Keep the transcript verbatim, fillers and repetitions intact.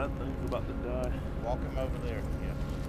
That thing's about to die. Walk him over there. Yeah.